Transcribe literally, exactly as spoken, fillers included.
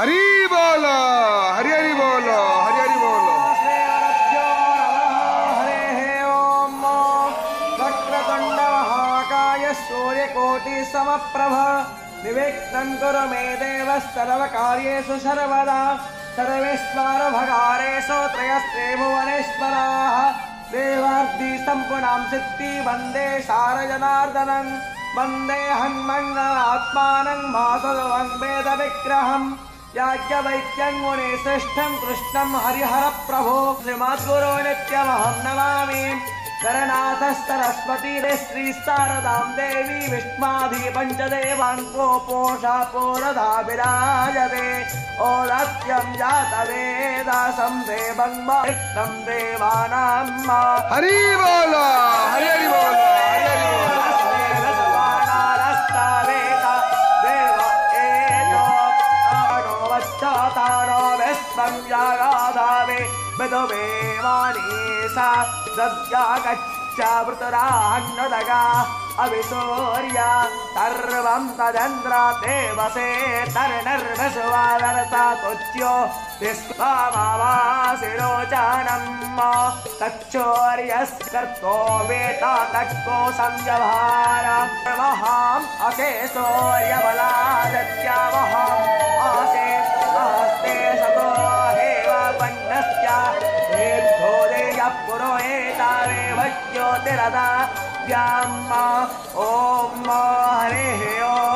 हरी बोलो, हरि हरि बोलो, हरि हरि बोलो। हरे हे ओम वक्रतुंड महाकाय सूर्यकोटि समप्रभ विवेक्तं कुरु मे देव सर्व कार्येषु सर्वदा सर्वेश्वर भगारेषु त्रयस्ते भुवनेश्वराः देवार्ति सम्पूर्णां सिद्धि वंदे सारजनार्दनं वंदे हनुमन्मंगलात्मानं माधवं वेद विग्रहम् याज्ञवल्क्यं मुनिश्रेष्ठं कृष्णं हरिहर प्रभो श्रीमाद्गुरो नित्यमहं नमामि गणनाथं सरस्वतीं श्री शारदां देवी विष्णुमाधि पंचदेवान् कोपोषा पुरधाभिराजते ओलक्यं जातवेदासं देवं वरिष्ठं देवानां हरि बोलो हरि हरि बोलो। सा सद्यागच्छावृतरान्नदगा अविसूर्या सर्वं तदन्द्रा देवसे तरणर्वसुवादरता तुच्यो विश्वामावासिरोचनम् तक्षोर्यस्कर्तो वेता तक्षो संजभार प्रवहां अकेशोर्यबलादत्यावहां आकेशस्ते सतो हेवा पन्नस्या पुरोहितारेव ज्योतिरदा व्याम ओम हरे हे ओम।